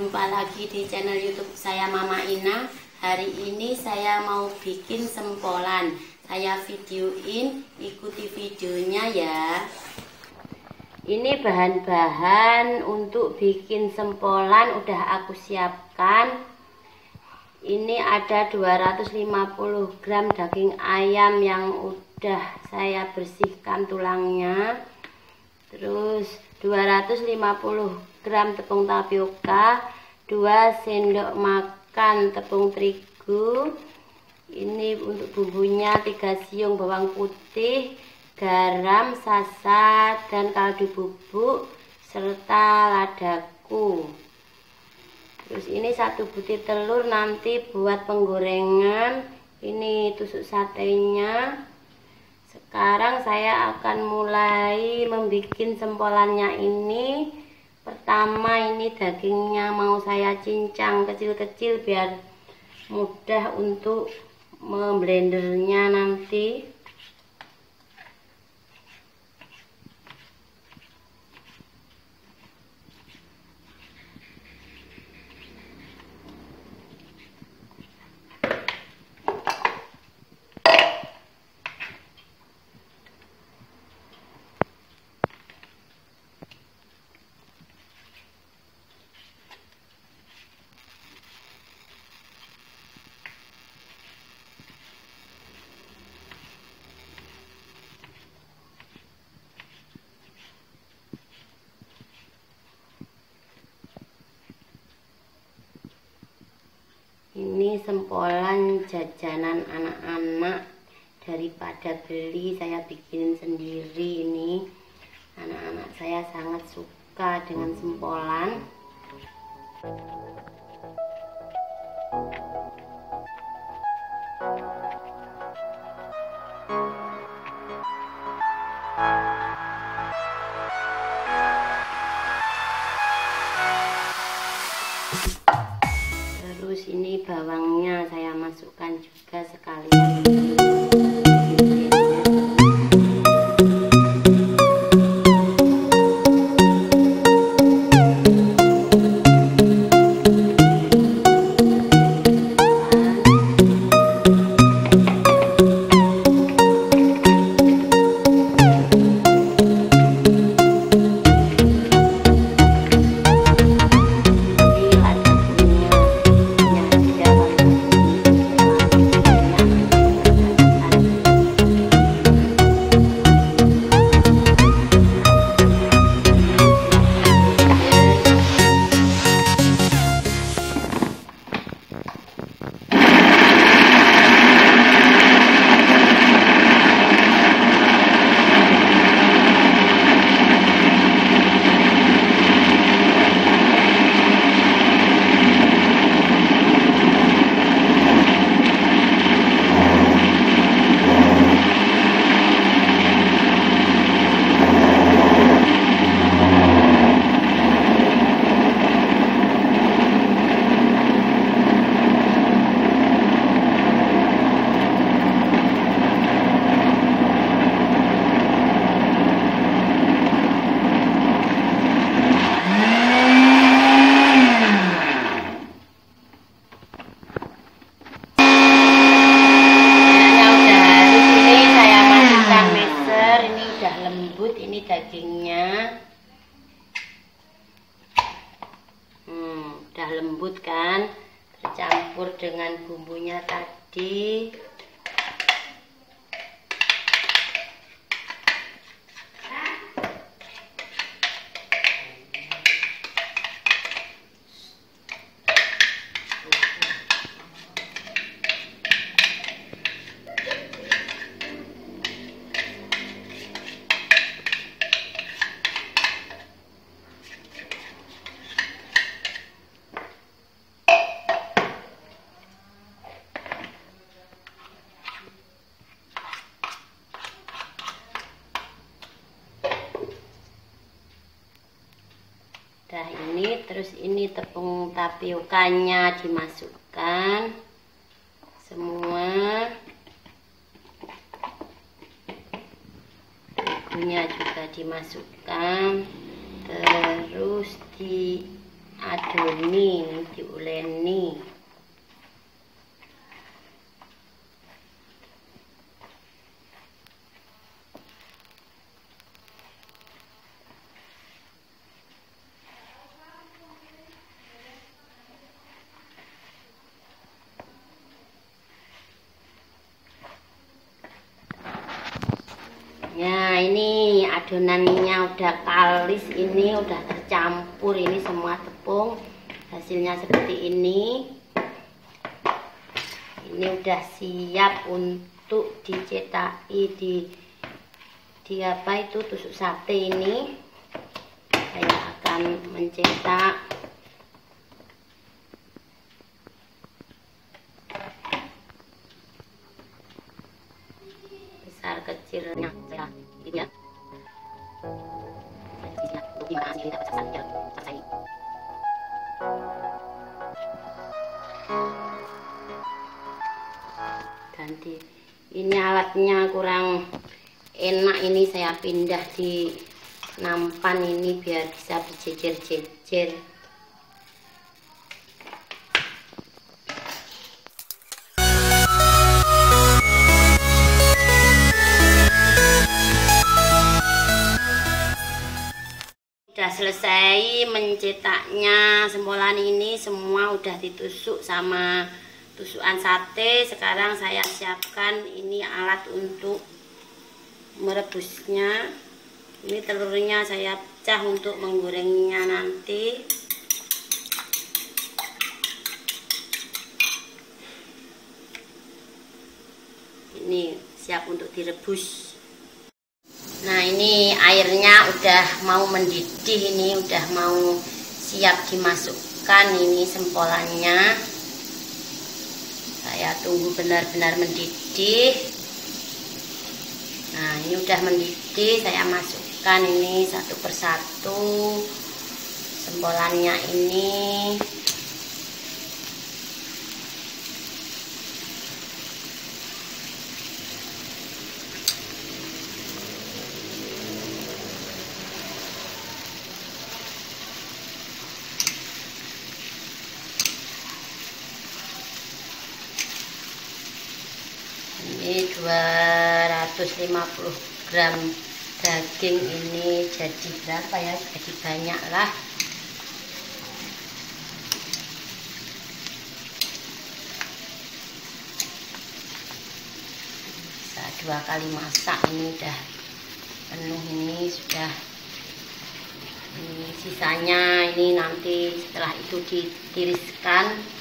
Jumpa lagi di channel YouTube saya, Mama Ina. Hari ini saya mau bikin sempolan. Saya videoin, ikuti videonya ya. Ini bahan-bahan untuk bikin sempolan udah aku siapkan. Ini ada 250 gram daging ayam yang udah saya bersihkan tulangnya. Terus 250 gram tepung tapioka, 2 sendok makan tepung terigu. Ini untuk bumbunya 3 siung bawang putih, garam, sasa, dan kaldu bubuk serta ladaku. Terus ini 1 butir telur nanti buat penggorengan. Ini tusuk satenya. Sekarang saya akan mulai membuat sempolannya ini. Pertama, ini dagingnya mau saya cincang kecil-kecil biar mudah untuk memblendernya nanti. Ini sempolan jajanan anak-anak, daripada beli saya bikin sendiri. Ini anak-anak saya sangat suka dengan sempolan. Terus ini bawangnya saya masukkan juga sekalian. Ini dagingnya udah lembut kan, tercampur dengan bumbunya tadi. Nah ini, terus ini tepung tapiokanya dimasukkan semua, terigunya juga dimasukkan, terus adoni diuleni. Nah ini adonannya udah kalis, ini udah tercampur, ini semua tepung, hasilnya seperti ini. Ini udah siap untuk dicetaki di apa itu, tusuk sate ini. Saya akan mencetak. Kecilnya ya. Dan ini alatnya kurang enak, ini saya pindah di nampan ini biar bisa dijejer-jejer. Sudah selesai mencetaknya sempolan ini, semua udah ditusuk sama tusukan sate. Sekarang saya siapkan ini alat untuk merebusnya. Ini telurnya saya pecah untuk menggorengnya nanti. Ini siap untuk direbus. Nah ini airnya udah mau mendidih, ini udah mau siap dimasukkan ini sempolannya. Saya tunggu benar-benar mendidih. Nah ini udah mendidih, saya masukkan ini satu persatu sempolannya ini. Ini 250 gram daging ini jadi berapa ya? Jadi banyak lah. Bisa 2 kali masak, ini udah penuh, ini sudah. Ini sisanya ini nanti setelah itu ditiriskan.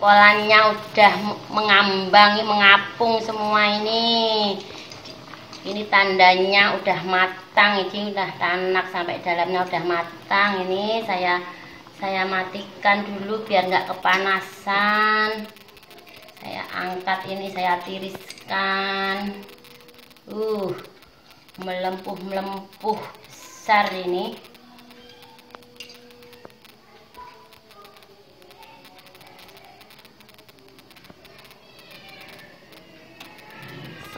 Sempolannya udah mengambang, mengapung semua ini. Ini tandanya udah matang, ini udah tanak sampai dalamnya udah matang. Ini saya matikan dulu biar nggak kepanasan. Saya angkat ini, saya tiriskan. Melempuh besar ini.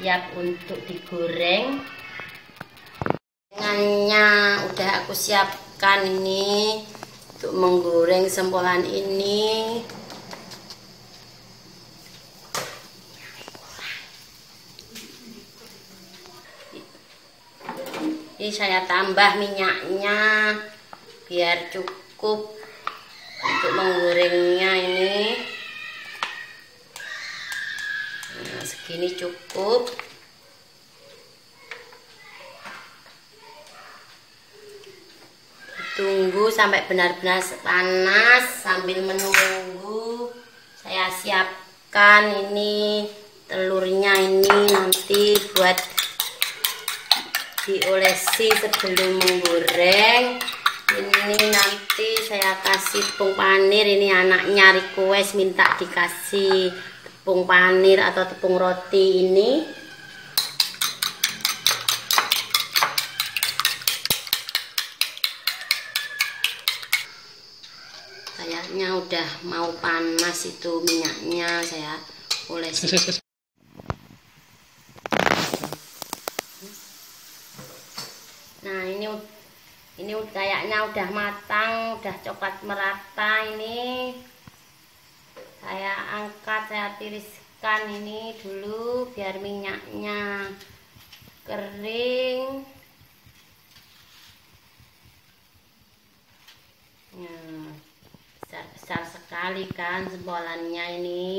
Siap untuk digoreng. Gorengannya udah aku siapkan ini untuk menggoreng sempolan ini. Ini saya tambah minyaknya biar cukup untuk menggorengnya ini. Nah, segini cukup. Tunggu sampai benar-benar panas. Sambil menunggu, saya siapkan ini telurnya ini nanti buat diolesi sebelum menggoreng. Ini nanti saya kasih tepung panir. Ini anaknya request minta dikasih tepung panir atau tepung roti ini. Kayaknya udah mau panas itu minyaknya, saya olesin. Nah, ini kayaknya udah matang, udah coklat merata ini. Saya angkat, saya tiriskan ini dulu biar minyaknya kering. Nah, besar sekali kan sembolannya ini.